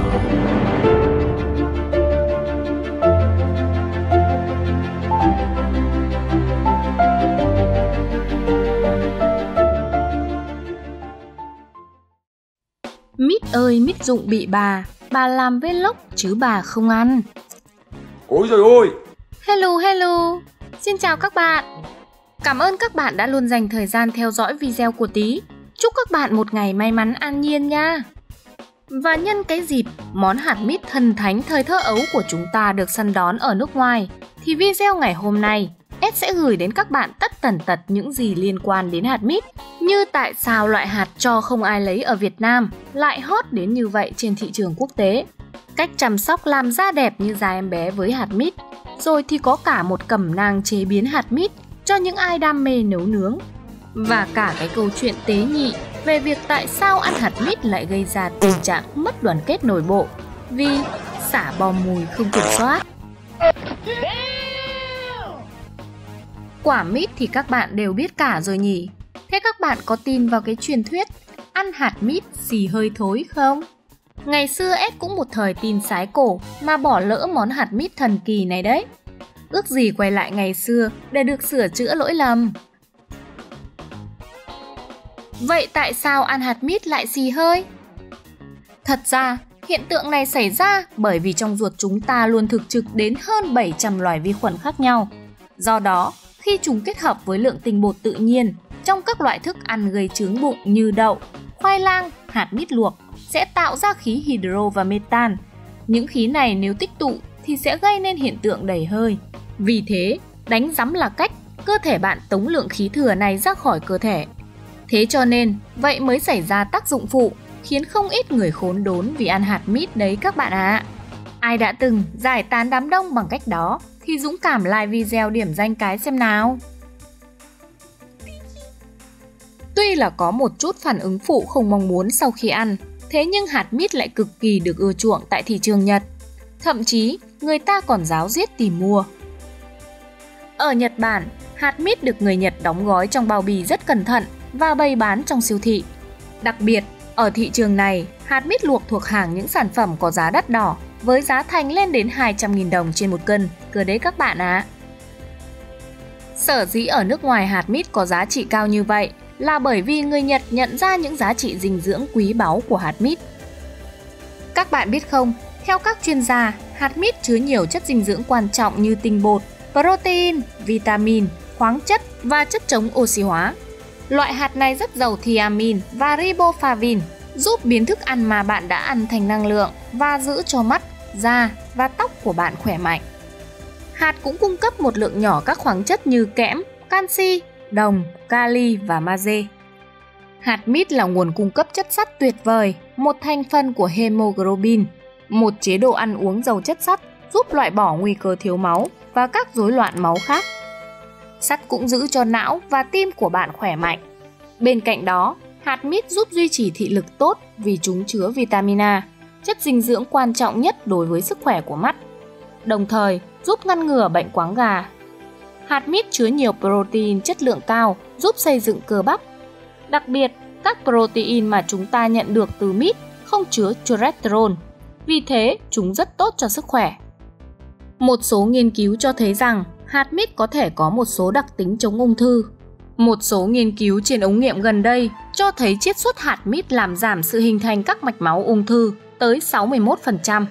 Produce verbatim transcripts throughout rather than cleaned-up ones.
Mít ơi mít Dụng bị bà, bà làm vlog chứ bà không ăn. Ôi giời ơi! Hello hello! Xin chào các bạn! Cảm ơn các bạn đã luôn dành thời gian theo dõi video của Tí. Chúc các bạn một ngày may mắn an nhiên nha! Và nhân cái dịp món hạt mít thần thánh thời thơ ấu của chúng ta được săn đón ở nước ngoài, thì video ngày hôm nay Ed sẽ gửi đến các bạn tất tần tật những gì liên quan đến hạt mít. Như tại sao loại hạt cho không ai lấy ở Việt Nam lại hot đến như vậy trên thị trường quốc tế, cách chăm sóc làm da đẹp như da em bé với hạt mít, rồi thì có cả một cẩm nang chế biến hạt mít cho những ai đam mê nấu nướng. Và cả cái câu chuyện tế nhị về việc tại sao ăn hạt mít lại gây ra tình trạng mất đoàn kết nội bộ vì xả bom mùi không kiểm soát. Quả mít thì các bạn đều biết cả rồi nhỉ? Thế các bạn có tin vào cái truyền thuyết ăn hạt mít xì hơi thối không? Ngày xưa Ed cũng một thời tin sái cổ mà bỏ lỡ món hạt mít thần kỳ này đấy. Ước gì quay lại ngày xưa để được sửa chữa lỗi lầm. Vậy tại sao ăn hạt mít lại xì hơi? Thật ra, hiện tượng này xảy ra bởi vì trong ruột chúng ta luôn thực trực đến hơn bảy trăm loài vi khuẩn khác nhau. Do đó, khi chúng kết hợp với lượng tinh bột tự nhiên trong các loại thức ăn gây chướng bụng như đậu, khoai lang, hạt mít luộc sẽ tạo ra khí hydro và metan. Những khí này nếu tích tụ thì sẽ gây nên hiện tượng đầy hơi. Vì thế, đánh rắm là cách cơ thể bạn tống lượng khí thừa này ra khỏi cơ thể. Thế cho nên, vậy mới xảy ra tác dụng phụ khiến không ít người khốn đốn vì ăn hạt mít đấy các bạn ạ. À. Ai đã từng giải tán đám đông bằng cách đó thì dũng cảm like video điểm danh cái xem nào. Tuy là có một chút phản ứng phụ không mong muốn sau khi ăn, thế nhưng hạt mít lại cực kỳ được ưa chuộng tại thị trường Nhật. Thậm chí, người ta còn ráo riết tìm mua. Ở Nhật Bản, hạt mít được người Nhật đóng gói trong bao bì rất cẩn thận và bày bán trong siêu thị. Đặc biệt, ở thị trường này, hạt mít luộc thuộc hàng những sản phẩm có giá đắt đỏ với giá thành lên đến hai trăm nghìn đồng trên một cân, cơ đấy các bạn ạ. À. Sở dĩ ở nước ngoài hạt mít có giá trị cao như vậy là bởi vì người Nhật nhận ra những giá trị dinh dưỡng quý báu của hạt mít. Các bạn biết không, theo các chuyên gia, hạt mít chứa nhiều chất dinh dưỡng quan trọng như tinh bột, protein, vitamin, khoáng chất và chất chống oxy hóa. Loại hạt này rất giàu thiamin và riboflavin, giúp biến thức ăn mà bạn đã ăn thành năng lượng và giữ cho mắt, da và tóc của bạn khỏe mạnh. Hạt cũng cung cấp một lượng nhỏ các khoáng chất như kẽm, canxi, đồng, kali và magie. Hạt mít là nguồn cung cấp chất sắt tuyệt vời, một thành phần của hemoglobin, một chế độ ăn uống giàu chất sắt giúp loại bỏ nguy cơ thiếu máu và các rối loạn máu khác. Sắt cũng giữ cho não và tim của bạn khỏe mạnh. Bên cạnh đó, hạt mít giúp duy trì thị lực tốt vì chúng chứa vitamin A, chất dinh dưỡng quan trọng nhất đối với sức khỏe của mắt, đồng thời giúp ngăn ngừa bệnh quáng gà. Hạt mít chứa nhiều protein chất lượng cao giúp xây dựng cơ bắp. Đặc biệt, các protein mà chúng ta nhận được từ mít không chứa cholesterol, vì thế chúng rất tốt cho sức khỏe. Một số nghiên cứu cho thấy rằng hạt mít có thể có một số đặc tính chống ung thư. Một số nghiên cứu trên ống nghiệm gần đây cho thấy chiết xuất hạt mít làm giảm sự hình thành các mạch máu ung thư tới sáu mươi mốt phần trăm.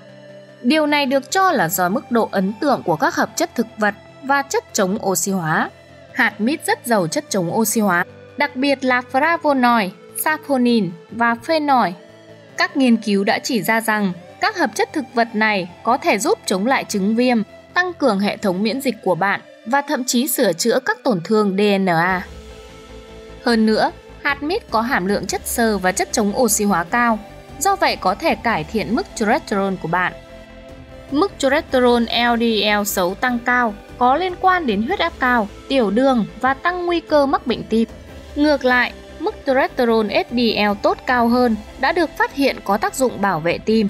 Điều này được cho là do mức độ ấn tượng của các hợp chất thực vật và chất chống oxy hóa. Hạt mít rất giàu chất chống oxy hóa, đặc biệt là flavonoid, saponin và phenol. Các nghiên cứu đã chỉ ra rằng các hợp chất thực vật này có thể giúp chống lại chứng viêm, tăng cường hệ thống miễn dịch của bạn và thậm chí sửa chữa các tổn thương đê en a. Hơn nữa, hạt mít có hàm lượng chất xơ và chất chống oxy hóa cao, do vậy có thể cải thiện mức cholesterol của bạn. Mức cholesterol lờ đê lờ xấu tăng cao có liên quan đến huyết áp cao, tiểu đường và tăng nguy cơ mắc bệnh tim. Ngược lại, mức cholesterol ét đê lờ tốt cao hơn đã được phát hiện có tác dụng bảo vệ tim.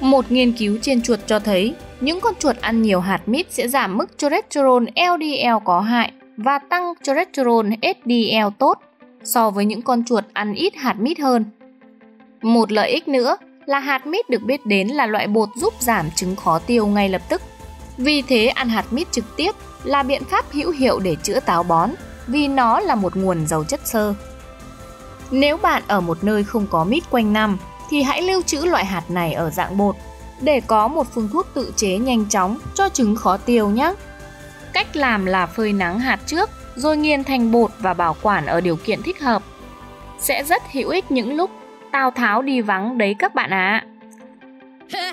Một nghiên cứu trên chuột cho thấy những con chuột ăn nhiều hạt mít sẽ giảm mức cholesterol lờ đê lờ có hại và tăng cholesterol ét đê lờ tốt so với những con chuột ăn ít hạt mít hơn. Một lợi ích nữa là hạt mít được biết đến là loại bột giúp giảm chứng khó tiêu ngay lập tức. Vì thế, ăn hạt mít trực tiếp là biện pháp hữu hiệu để chữa táo bón vì nó là một nguồn giàu chất xơ. Nếu bạn ở một nơi không có mít quanh năm thì hãy lưu trữ loại hạt này ở dạng bột để có một phương thuốc tự chế nhanh chóng cho chứng khó tiêu nhé. Cách làm là phơi nắng hạt trước rồi nghiền thành bột và bảo quản ở điều kiện thích hợp. Sẽ rất hữu ích những lúc Tào Tháo đi vắng đấy các bạn ạ. À.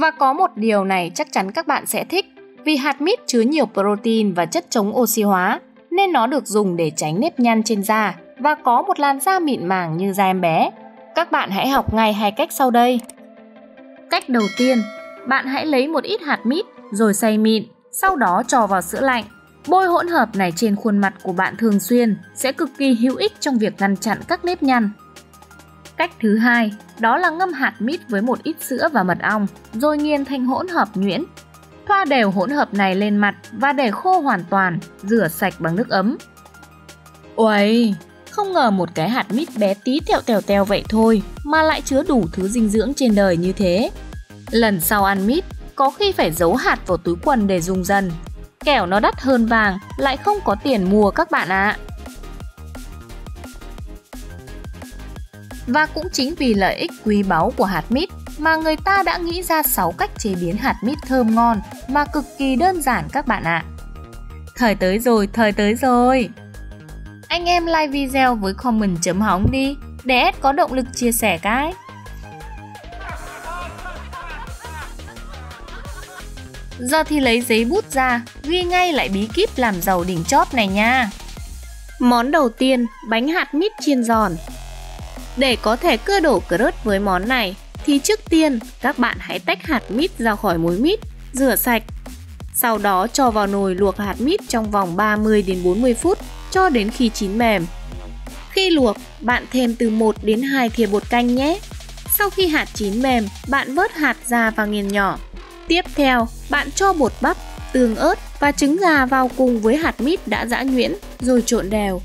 Và có một điều này chắc chắn các bạn sẽ thích, vì hạt mít chứa nhiều protein và chất chống oxy hóa nên nó được dùng để tránh nếp nhăn trên da và có một làn da mịn màng như da em bé. Các bạn hãy học ngay hai cách sau đây. Cách đầu tiên, bạn hãy lấy một ít hạt mít rồi xay mịn, sau đó cho vào sữa lạnh. Bôi hỗn hợp này trên khuôn mặt của bạn thường xuyên sẽ cực kỳ hữu ích trong việc ngăn chặn các nếp nhăn. Cách thứ hai, đó là ngâm hạt mít với một ít sữa và mật ong, rồi nghiền thành hỗn hợp nhuyễn. Thoa đều hỗn hợp này lên mặt và để khô hoàn toàn, rửa sạch bằng nước ấm. Uầy, không ngờ một cái hạt mít bé tí tẹo tèo tèo vậy thôi mà lại chứa đủ thứ dinh dưỡng trên đời như thế. Lần sau ăn mít, có khi phải giấu hạt vào túi quần để dùng dần. Kẻo nó đắt hơn vàng, lại không có tiền mua các bạn ạ. Và cũng chính vì lợi ích quý báu của hạt mít mà người ta đã nghĩ ra sáu cách chế biến hạt mít thơm ngon mà cực kỳ đơn giản các bạn ạ. Thời tới rồi, thời tới rồi! Anh em like video với comment chấm hóng đi, để ad có động lực chia sẻ cái. Giờ thì lấy giấy bút ra, ghi ngay lại bí kíp làm giàu đỉnh chóp này nha. Món đầu tiên, bánh hạt mít chiên giòn. Để có thể cưa đổ crust với món này thì trước tiên các bạn hãy tách hạt mít ra khỏi muối mít, rửa sạch. Sau đó cho vào nồi luộc hạt mít trong vòng ba mươi đến bốn mươi phút cho đến khi chín mềm. Khi luộc, bạn thêm từ một đến hai thìa bột canh nhé. Sau khi hạt chín mềm, bạn vớt hạt ra và nghiền nhỏ. Tiếp theo, bạn cho bột bắp, tương ớt và trứng gà vào cùng với hạt mít đã giã nhuyễn rồi trộn đều.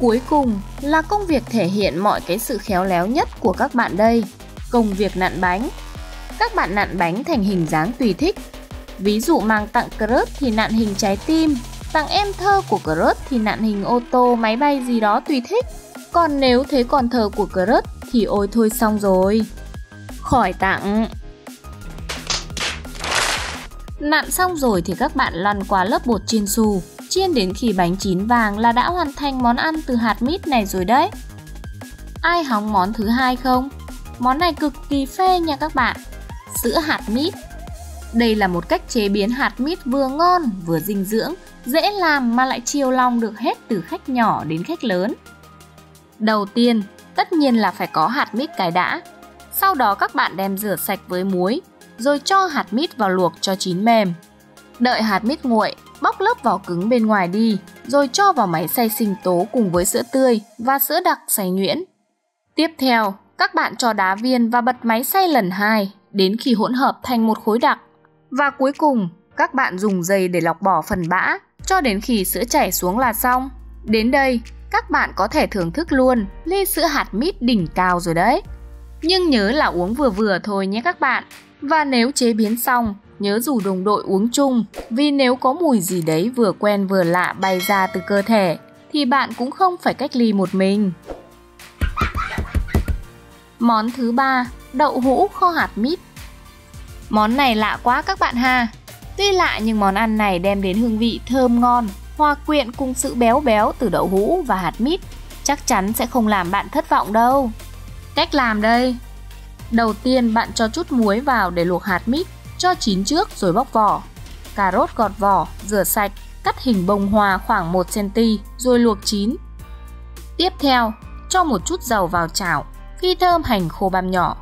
Cuối cùng là công việc thể hiện mọi cái sự khéo léo nhất của các bạn đây, công việc nặn bánh. Các bạn nặn bánh thành hình dáng tùy thích. Ví dụ mang tặng crust thì nặn hình trái tim, tặng em thơ của crust thì nặn hình ô tô, máy bay gì đó tùy thích. Còn nếu thấy còn thơ của crust thì ôi thôi xong rồi. Khỏi tặng! Nặn xong rồi thì các bạn lăn qua lớp bột chiên xù, chiên đến khi bánh chín vàng là đã hoàn thành món ăn từ hạt mít này rồi đấy. Ai hóng món thứ hai không? Món này cực kỳ phê nha các bạn, sữa hạt mít. Đây là một cách chế biến hạt mít vừa ngon, vừa dinh dưỡng, dễ làm mà lại chiều lòng được hết từ khách nhỏ đến khách lớn. Đầu tiên, tất nhiên là phải có hạt mít cái đã. Sau đó các bạn đem rửa sạch với muối, rồi cho hạt mít vào luộc cho chín mềm. Đợi hạt mít nguội, bóc lớp vỏ cứng bên ngoài đi, rồi cho vào máy xay sinh tố cùng với sữa tươi và sữa đặc xay nhuyễn. Tiếp theo, các bạn cho đá viên và bật máy xay lần hai đến khi hỗn hợp thành một khối đặc. Và cuối cùng, các bạn dùng dây để lọc bỏ phần bã cho đến khi sữa chảy xuống là xong. Đến đây, các bạn có thể thưởng thức luôn ly sữa hạt mít đỉnh cao rồi đấy. Nhưng nhớ là uống vừa vừa thôi nhé các bạn. Và nếu chế biến xong, nhớ rủ đồng đội uống chung, vì nếu có mùi gì đấy vừa quen vừa lạ bay ra từ cơ thể, thì bạn cũng không phải cách ly một mình. Món thứ ba, đậu hũ kho hạt mít. Món này lạ quá các bạn ha. Tuy lạ nhưng món ăn này đem đến hương vị thơm ngon, hòa quyện cùng sự béo béo từ đậu hũ và hạt mít. Chắc chắn sẽ không làm bạn thất vọng đâu. Cách làm đây. Đầu tiên bạn cho chút muối vào để luộc hạt mít, cho chín trước rồi bóc vỏ. Cà rốt gọt vỏ, rửa sạch, cắt hình bông hoa khoảng một xăng-ti-mét rồi luộc chín. Tiếp theo, cho một chút dầu vào chảo, phi thơm hành khô băm nhỏ.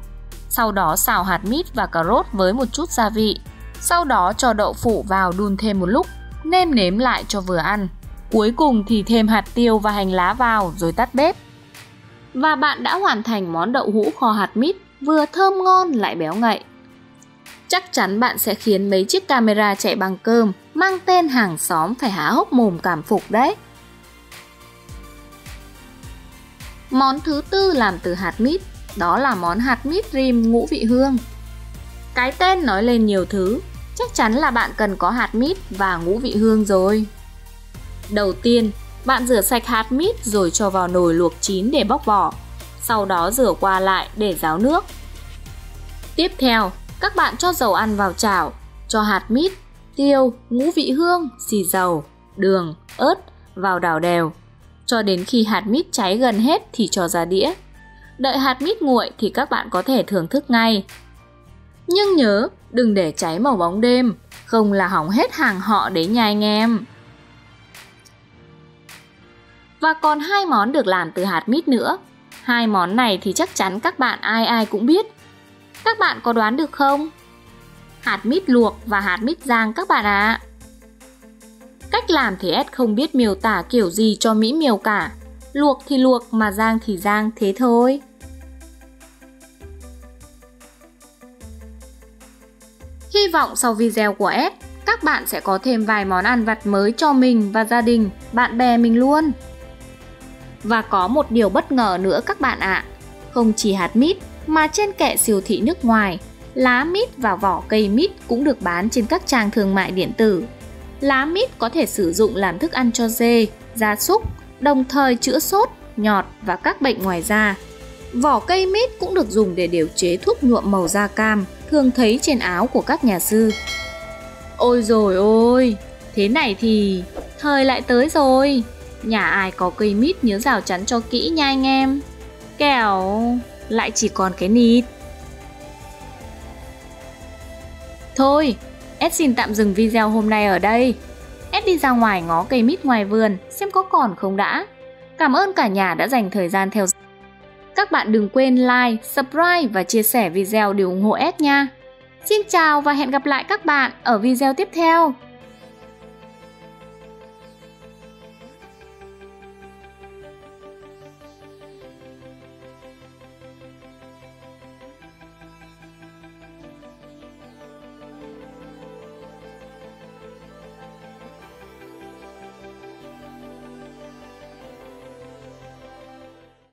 Sau đó xào hạt mít và cà rốt với một chút gia vị. Sau đó cho đậu phụ vào đun thêm một lúc, nêm nếm lại cho vừa ăn. Cuối cùng thì thêm hạt tiêu và hành lá vào rồi tắt bếp. Và bạn đã hoàn thành món đậu hũ kho hạt mít, vừa thơm ngon lại béo ngậy. Chắc chắn bạn sẽ khiến mấy chiếc camera chạy bằng cơm mang tên hàng xóm phải há hốc mồm cảm phục đấy. Món thứ tư làm từ hạt mít, đó là món hạt mít rim ngũ vị hương. Cái tên nói lên nhiều thứ, chắc chắn là bạn cần có hạt mít và ngũ vị hương rồi. Đầu tiên, bạn rửa sạch hạt mít rồi cho vào nồi luộc chín để bóc vỏ, sau đó rửa qua lại để ráo nước. Tiếp theo, các bạn cho dầu ăn vào chảo, cho hạt mít, tiêu, ngũ vị hương, xì dầu, đường, ớt vào đảo đều, cho đến khi hạt mít cháy gần hết thì cho ra đĩa. Đợi hạt mít nguội thì các bạn có thể thưởng thức ngay. Nhưng nhớ, đừng để cháy màu bóng đêm, không là hỏng hết hàng họ đấy nha anh em. Và còn hai món được làm từ hạt mít nữa. Hai món này thì chắc chắn các bạn ai ai cũng biết. Các bạn có đoán được không? Hạt mít luộc và hạt mít rang các bạn ạ. À. Cách làm thì Ed không biết miêu tả kiểu gì cho mỹ miều cả. Luộc thì luộc mà rang thì rang thế thôi. Hy vọng sau video của Ed, các bạn sẽ có thêm vài món ăn vặt mới cho mình và gia đình, bạn bè mình luôn. Và có một điều bất ngờ nữa các bạn ạ. À. Không chỉ hạt mít mà trên kệ siêu thị nước ngoài, lá mít và vỏ cây mít cũng được bán trên các trang thương mại điện tử. Lá mít có thể sử dụng làm thức ăn cho dê, gia súc, đồng thời chữa sốt, nhọt và các bệnh ngoài da. Vỏ cây mít cũng được dùng để điều chế thuốc nhuộm màu da cam, thường thấy trên áo của các nhà sư. Ôi rồi ôi, thế này thì thời lại tới rồi. Nhà ai có cây mít nhớ rào chắn cho kỹ nha anh em. Kẻo lại chỉ còn cái nịt. Thôi, Ed xin tạm dừng video hôm nay ở đây. Ed đi ra ngoài ngó cây mít ngoài vườn xem có còn không đã. Cảm ơn cả nhà đã dành thời gian theo dõi. Các bạn đừng quên like, subscribe và chia sẻ video để ủng hộ Ed nha. Xin chào và hẹn gặp lại các bạn ở video tiếp theo.